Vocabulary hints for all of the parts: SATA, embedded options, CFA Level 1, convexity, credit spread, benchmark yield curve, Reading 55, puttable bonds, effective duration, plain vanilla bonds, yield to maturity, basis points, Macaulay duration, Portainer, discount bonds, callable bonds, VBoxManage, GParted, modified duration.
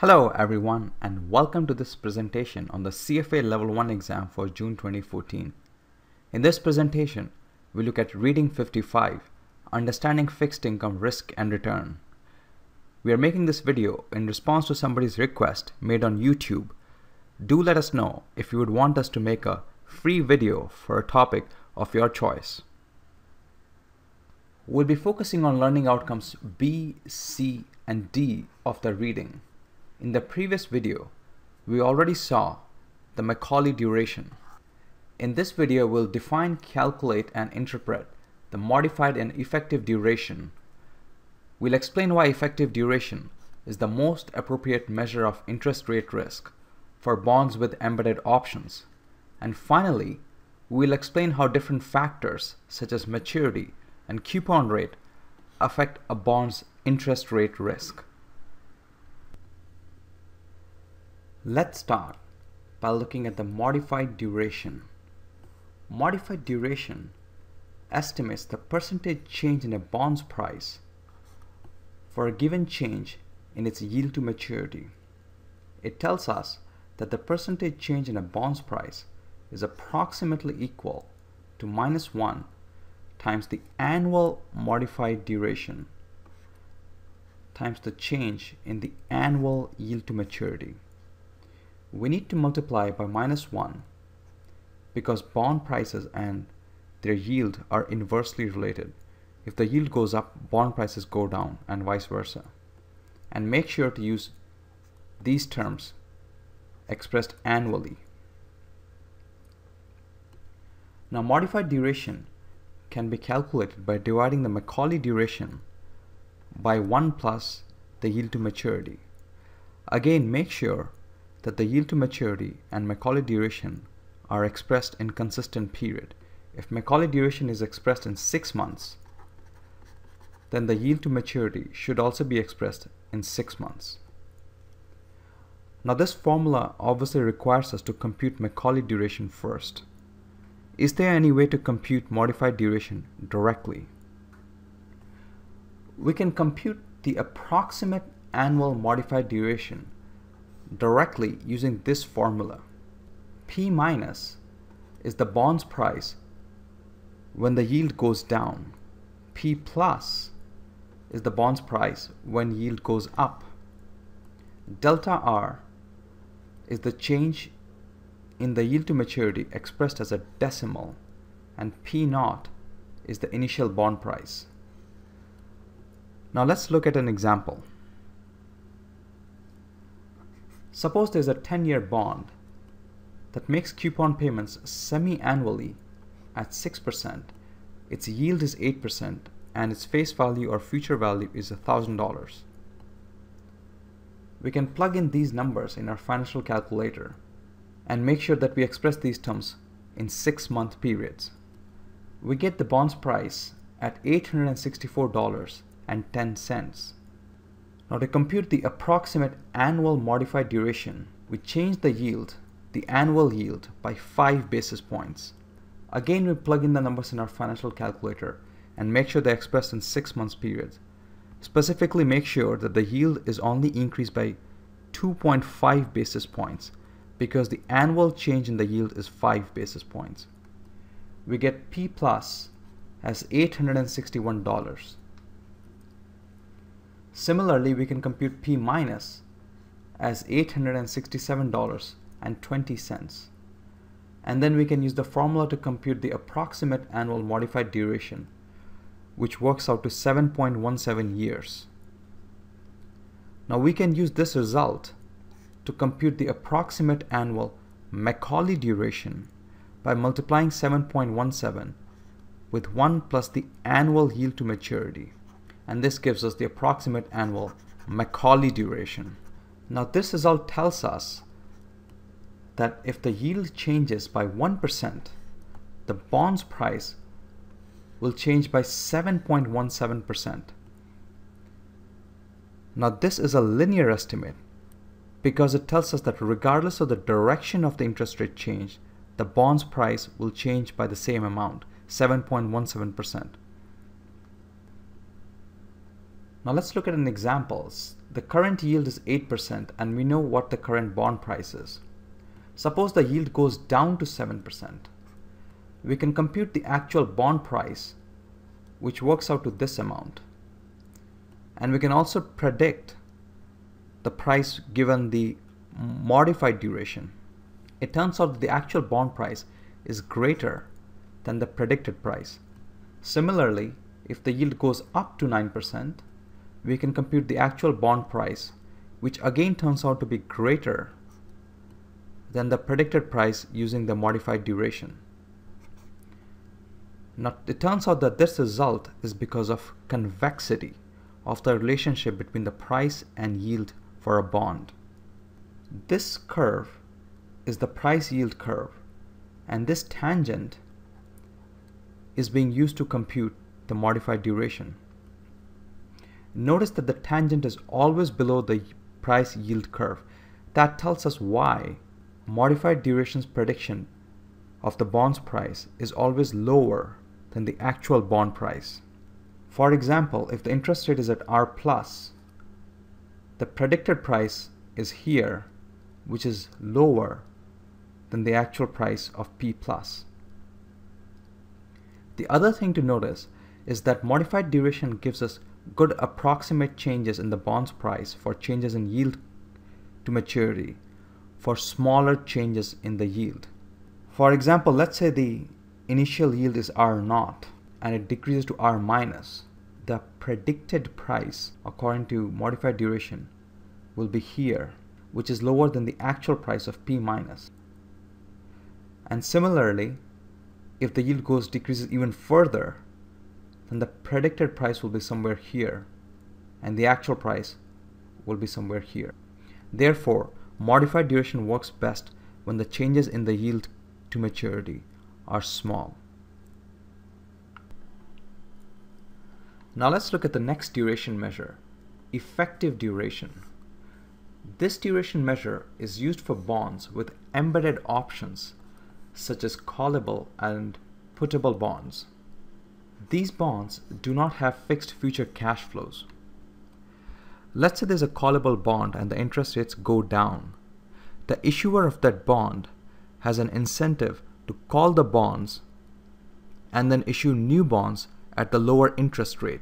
Hello everyone, and welcome to this presentation on the CFA Level 1 exam for June 2014. In this presentation, we look at Reading 55, Understanding Fixed Income Risk and Return. We are making this video in response to somebody's request made on YouTube. Do let us know if you would want us to make a free video for a topic of your choice. We'll be focusing on learning outcomes B, C, and D of the reading. In the previous video, we already saw the Macaulay duration. In this video, we'll define, calculate, and interpret the modified and effective duration. We'll explain why effective duration is the most appropriate measure of interest rate risk for bonds with embedded options. And finally, we'll explain how different factors such as maturity and coupon rate affect a bond's interest rate risk. Let's start by looking at the modified duration. Modified duration estimates the percentage change in a bond's price for a given change in its yield to maturity. It tells us that the percentage change in a bond's price is approximately equal to -1 times the annual modified duration times the change in the annual yield to maturity. We need to multiply by -1 because bond prices and their yield are inversely related. If the yield goes up, bond prices go down and vice versa. And make sure to use these terms expressed annually. Now, modified duration can be calculated by dividing the Macaulay duration by 1 plus the yield to maturity. Again, make sure that the yield to maturity and Macaulay duration are expressed in consistent period. If Macaulay duration is expressed in 6 months, then the yield to maturity should also be expressed in 6 months. Now, this formula obviously requires us to compute Macaulay duration first. Is there any way to compute modified duration directly? We can compute the approximate annual modified duration directly using this formula. P minus is the bond's price when the yield goes down. P plus is the bond's price when yield goes up. Delta R is the change in the yield to maturity expressed as a decimal, and P naught is the initial bond price. Now let's look at an example. Suppose there's a 10-year bond that makes coupon payments semi-annually at 6%, its yield is 8%, and its face value or future value is $1,000. We can plug in these numbers in our financial calculator and make sure that we express these terms in 6-month periods. We get the bond's price at $864.10. Now, to compute the approximate annual modified duration, we change the yield, the annual yield, by 5 basis points. Again, we plug in the numbers in our financial calculator and make sure they're expressed in 6 months periods. Specifically, make sure that the yield is only increased by 2.5 basis points because the annual change in the yield is 5 basis points. We get P plus as $861. Similarly, we can compute P minus as $867.20. And then we can use the formula to compute the approximate annual modified duration, which works out to 7.17 years. Now, we can use this result to compute the approximate annual Macaulay duration by multiplying 7.17 with 1 plus the annual yield to maturity. And this gives us the approximate annual Macaulay duration. Now, this result tells us that if the yield changes by 1%, the bond's price will change by 7.17%. Now, this is a linear estimate because it tells us that regardless of the direction of the interest rate change, the bond's price will change by the same amount, 7.17%. Now let's look at an example The current yield is 8% and we know what the current bond price is. Suppose the yield goes down to 7%. We can compute the actual bond price, which works out to this amount. And we can also predict the price given the modified duration. It turns out that the actual bond price is greater than the predicted price. Similarly, if the yield goes up to 9%, we can compute the actual bond price, which again turns out to be greater than the predicted price using the modified duration. Now, it turns out that this result is because of convexity of the relationship between the price and yield for a bond. This curve is the price yield curve, and this tangent is being used to compute the modified duration. Notice that the tangent is always below the price yield curve. That tells us why modified duration's prediction of the bond's price is always lower than the actual bond price. For example, if the interest rate is at R+, the predicted price is here, which is lower than the actual price of P+. The other thing to notice is that modified duration gives us good approximate changes in the bond's price for changes in yield to maturity for smaller changes in the yield. For example, let's say the initial yield is R0 and it decreases to R-. The predicted price according to modified duration will be here, which is lower than the actual price of P-. And similarly, if the yield decreases even further, then the predicted price will be somewhere here and the actual price will be somewhere here. Therefore, modified duration works best when the changes in the yield to maturity are small. Now let's look at the next duration measure, effective duration. This duration measure is used for bonds with embedded options such as callable and puttable bonds. These bonds do not have fixed future cash flows. Let's say there's a callable bond and the interest rates go down. The issuer of that bond has an incentive to call the bonds and then issue new bonds at the lower interest rate.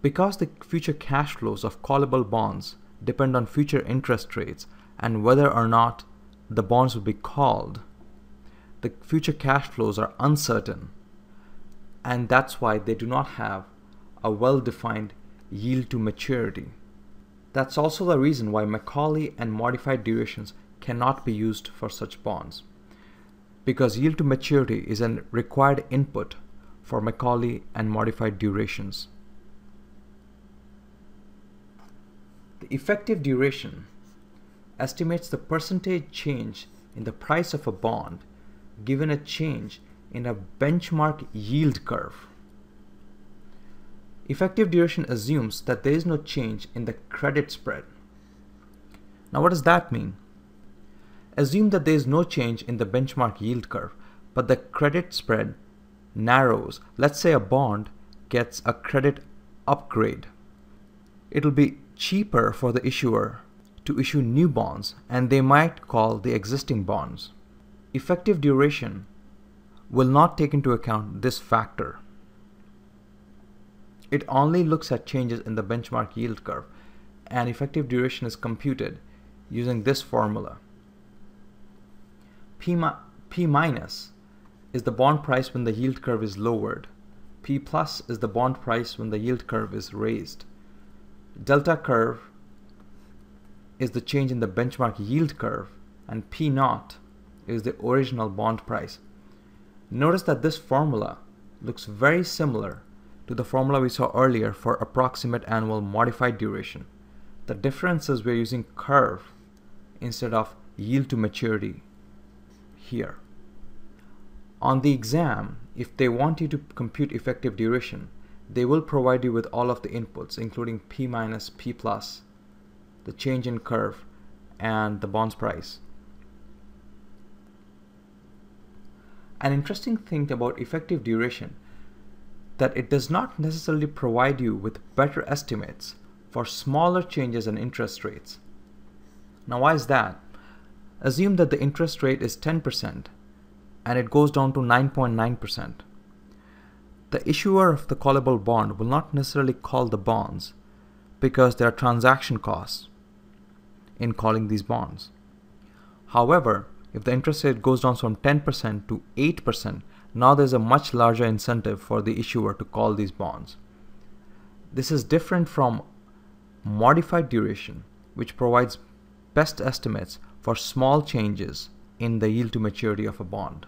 Because the future cash flows of callable bonds depend on future interest rates and whether or not the bonds will be called, the future cash flows are uncertain, and that's why they do not have a well-defined yield to maturity. That's also the reason why Macaulay and modified durations cannot be used for such bonds, because yield to maturity is a required input for Macaulay and modified durations. The effective duration estimates the percentage change in the price of a bond given a change in a benchmark yield curve. Effective duration assumes that there is no change in the credit spread. Now, what does that mean? Assume that there is no change in the benchmark yield curve, but the credit spread narrows. Let's say a bond gets a credit upgrade. It'll be cheaper for the issuer to issue new bonds, and they might call the existing bonds. Effective duration will not take into account this factor. It only looks at changes in the benchmark yield curve, and effective duration is computed using this formula. P minus is the bond price when the yield curve is lowered. P plus is the bond price when the yield curve is raised. Delta curve is the change in the benchmark yield curve, and P naught is the original bond price. Notice that this formula looks very similar to the formula we saw earlier for approximate annual modified duration. The difference is we're using curve instead of yield to maturity here. On the exam, if they want you to compute effective duration, they will provide you with all of the inputs, including P minus, P plus, the change in curve, and the bond's price. An interesting thing about effective duration that it does not necessarily provide you with better estimates for smaller changes in interest rates. Now, why is that? Assume that the interest rate is 10% and it goes down to 9.9%. The issuer of the callable bond will not necessarily call the bonds because there are transaction costs in calling these bonds. However, if the interest rate goes down from 10% to 8%, now there's a much larger incentive for the issuer to call these bonds. This is different from modified duration, which provides best estimates for small changes in the yield to maturity of a bond.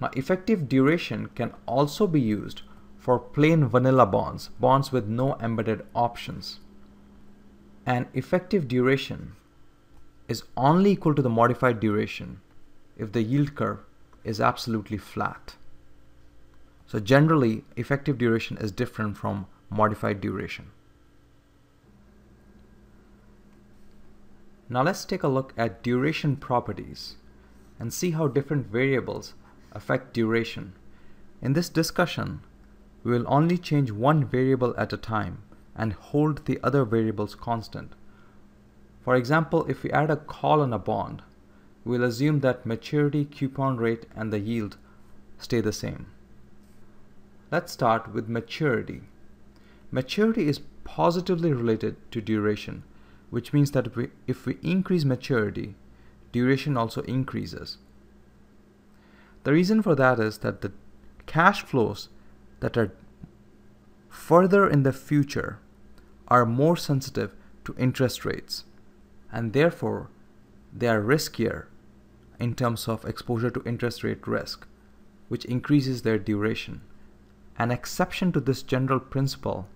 Now, effective duration can also be used for plain vanilla bonds, bonds with no embedded options. And effective duration is only equal to the modified duration if the yield curve is absolutely flat. So generally, effective duration is different from modified duration. Now let's take a look at duration properties and see how different variables affect duration. In this discussion, we will only change one variable at a time and hold the other variables constant. For example, if we add a call on a bond, we'll assume that maturity, coupon rate, and the yield stay the same. Let's start with maturity. Maturity is positively related to duration, which means that if we increase maturity, duration also increases. The reason for that is that the cash flows that are further in the future are more sensitive to interest rates, and therefore they are riskier in terms of exposure to interest rate risk, which increases their duration. An exception to this general principle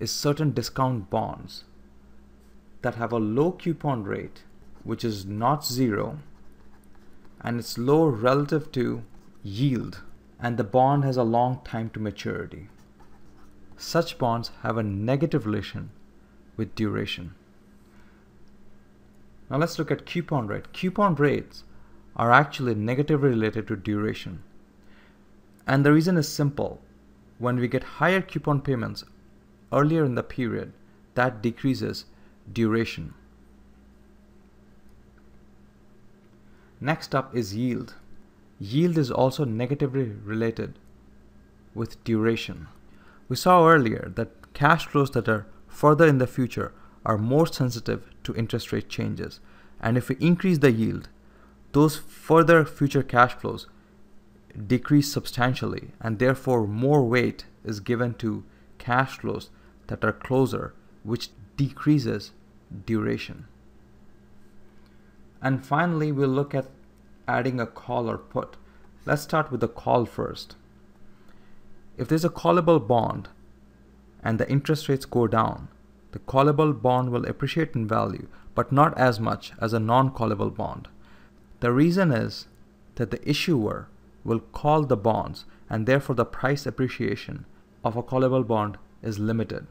is certain discount bonds that have a low coupon rate, which is not zero, and it's low relative to yield, and the bond has a long time to maturity. Such bonds have a negative relation with duration. Now let's look at coupon rate. Coupon rates are actually negatively related to duration. And the reason is simple. When we get higher coupon payments earlier in the period, that decreases duration. Next up is yield. Yield is also negatively related with duration. We saw earlier that cash flows that are further in the future are more sensitive to interest rate changes. And if we increase the yield, those further future cash flows decrease substantially, and therefore more weight is given to cash flows that are closer, which decreases duration. And finally, we'll look at adding a call or put. Let's start with the call first. If there's a callable bond and the interest rates go down, the callable bond will appreciate in value, but not as much as a non-callable bond. The reason is that the issuer will call the bonds, and therefore the price appreciation of a callable bond is limited,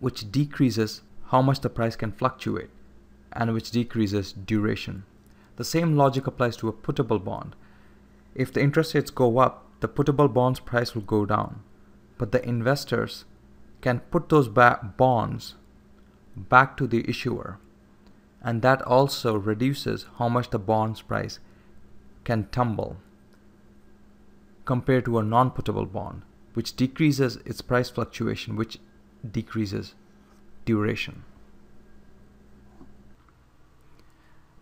which decreases how much the price can fluctuate and which decreases duration. The same logic applies to a puttable bond. If the interest rates go up, the puttable bond's price will go down, but the investors can put those bonds back to the issuer, and that also reduces how much the bond's price can tumble compared to a non-puttable bond, which decreases its price fluctuation, which decreases duration.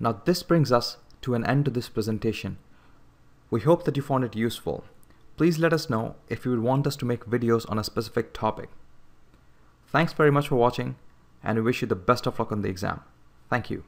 Now this brings us to an end to this presentation. We hope that you found it useful. Please let us know if you would want us to make videos on a specific topic. Thanks very much for watching, and we wish you the best of luck on the exam. Thank you.